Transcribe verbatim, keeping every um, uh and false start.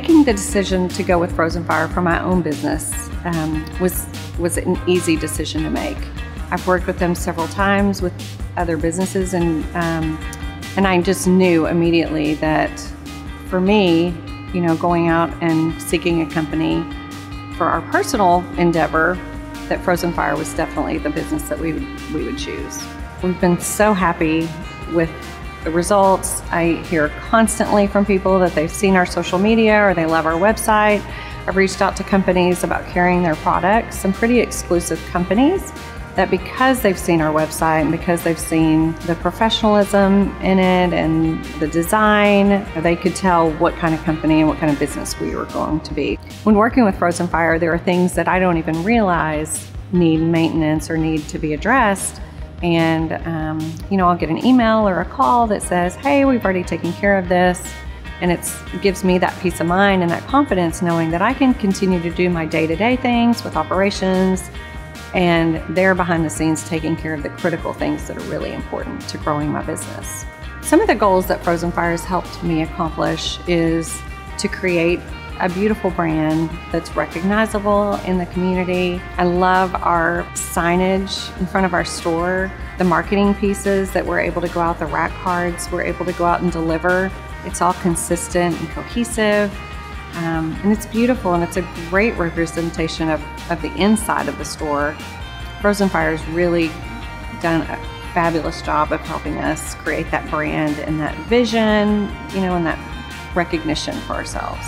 Making the decision to go with Frozen Fire for my own business um, was, was an easy decision to make. I've worked with them several times with other businesses, and, um, and I just knew immediately that for me, you know, going out and seeking a company for our personal endeavor, that Frozen Fire was definitely the business that we would, we would choose. We've been so happy with the results. I hear constantly from people that they've seen our social media or they love our website. I've reached out to companies about carrying their products, some pretty exclusive companies, that because they've seen our website and because they've seen the professionalism in it and the design, they could tell what kind of company and what kind of business we were going to be. When working with Frozen Fire, there are things that I don't even realize need maintenance or need to be addressed. And um, you know, I'll get an email or a call that says, hey, we've already taken care of this. And it gives me that peace of mind and that confidence knowing that I can continue to do my day-to-day things with operations, and they're behind the scenes taking care of the critical things that are really important to growing my business. Some of the goals that Frozen Fire has helped me accomplish is to create a beautiful brand that's recognizable in the community. I love our signage in front of our store, the marketing pieces that we're able to go out, the rack cards we're able to go out and deliver. It's all consistent and cohesive. Um, and it's beautiful, and it's a great representation of, of the inside of the store. Frozen Fire's really done a fabulous job of helping us create that brand and that vision, you know, and that recognition for ourselves.